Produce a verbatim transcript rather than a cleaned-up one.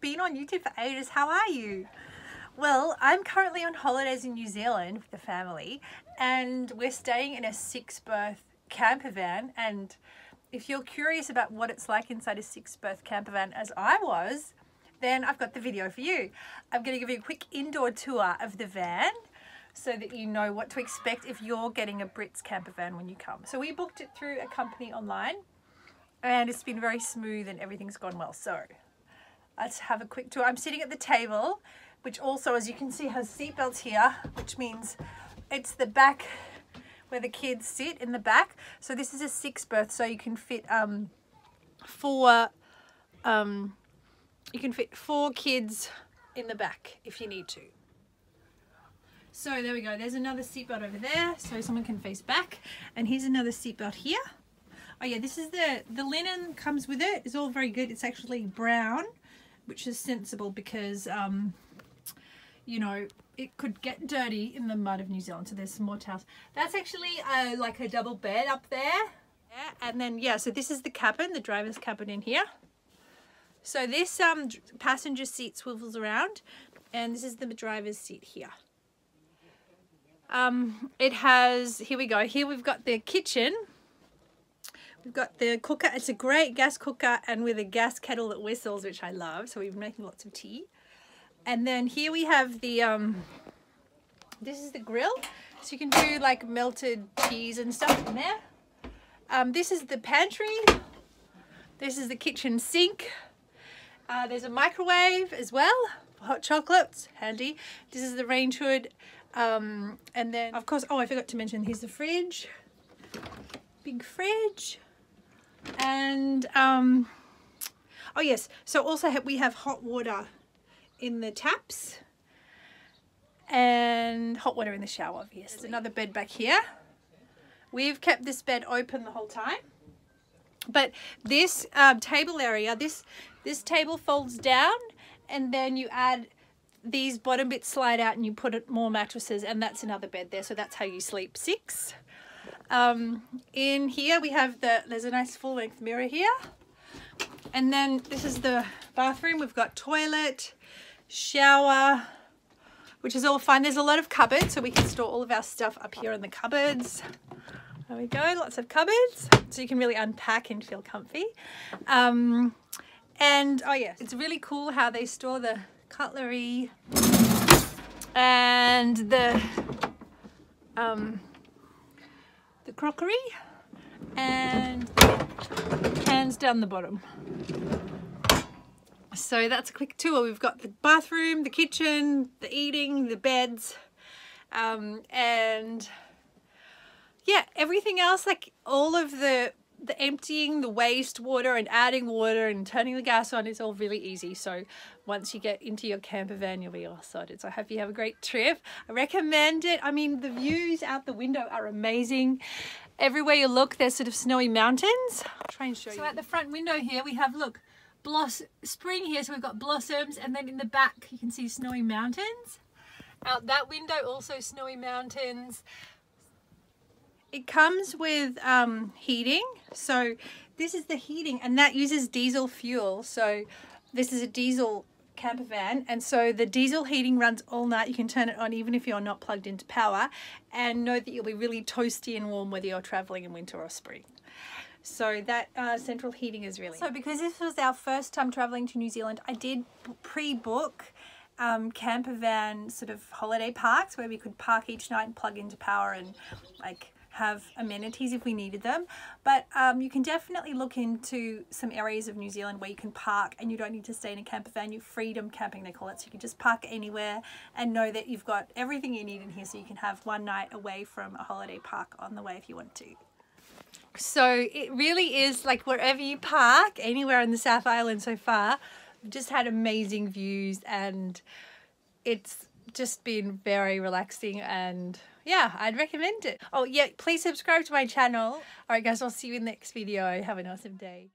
been on YouTube for ages. How are you? Well, I'm currently on holidays in New Zealand with the family, and we're staying in a six berth camper van. And if you're curious about what it's like inside a six berth camper van, as I was, then I've got the video for you. I'm going to give you a quick indoor tour of the van so that you know what to expect if you're getting a Britz camper van when you come. So we booked it through a company online, and it's been very smooth and everything's gone well. So let's have a quick tour. I'm sitting at the table, which also, as you can see, has seatbelts here, which means it's the back where the kids sit in the back. So this is a six berth, so you can fit um, four, um, you can fit four kids in the back if you need to. So there we go, there's another seatbelt over there, so someone can face back. And here's another seatbelt here. Oh yeah, this is the, the linen comes with it. It's all very good. It's actually brown, which is sensible because, um, you know, it could get dirty in the mud of New Zealand. So there's some more towels. That's actually uh, like a double bed up there. Yeah, and then, yeah, so this is the cabin, the driver's cabin in here. So this um, passenger seat swivels around, and this is the driver's seat here. Um, it has, here we go, here we've got the kitchen, we've got the cooker. It's a great gas cooker, and with a gas kettle that whistles, which I love, so we've been making lots of tea. And then here we have the, um, this is the grill, so you can do like melted cheese and stuff in there. Um, this is the pantry, this is the kitchen sink, uh, there's a microwave as well, for hot chocolates, handy. This is the range hood. Um, and then, of course, oh, I forgot to mention, here's the fridge, big fridge, and, um, oh yes, so also we have hot water in the taps, and hot water in the shower, obviously. There's another bed back here. We've kept this bed open the whole time, but this um, table area, this, this table folds down, and then you add these bottom bits slide out and you put it more mattresses, and that's another bed there. So that's how you sleep six. Um, in here we have the, there's a nice full length mirror here. And then this is the bathroom. We've got toilet, shower, which is all fine. There's a lot of cupboards, so we can store all of our stuff up here in the cupboards. There we go, lots of cupboards. So you can really unpack and feel comfy. Um, and oh yeah, it's really cool how they store the cutlery and the um, the crockery, and cans down the bottom. So that's a quick tour. We've got the bathroom, the kitchen, the eating, the beds, um, and yeah, everything else, like all of the the emptying the waste water and adding water and turning the gas on is all really easy. So once you get into your camper van, you'll be all sorted. So I hope you have a great trip. I recommend it. I mean, the views out the window are amazing. Everywhere you look, there's sort of snowy mountains. I'll try and show you. So at the front window here, we have, look, bloss spring here. So we've got blossoms, and then in the back, you can see snowy mountains. Out that window, also snowy mountains. It comes with um, heating. So this is the heating, and that uses diesel fuel. So this is a diesel camper van, and so the diesel heating runs all night. You can turn it on even if you're not plugged into power, and know that you'll be really toasty and warm whether you're traveling in winter or spring. So that uh, central heating is really... So because this was our first time traveling to New Zealand, I did pre-book Um, camper van sort of holiday parks where we could park each night and plug into power and like have amenities if we needed them. But um, you can definitely look into some areas of New Zealand where you can park and you don't need to stay in a camper van. You freedom camping, they call it. So you can just park anywhere and know that you've got everything you need in here, so you can have one night away from a holiday park on the way if you want to. So it really is like wherever you park, anywhere in the South Island so far, just had amazing views, and it's just been very relaxing, and yeah, I'd recommend it. Oh yeah, please subscribe to my channel. All right guys, I'll see you in the next video. Have an awesome day.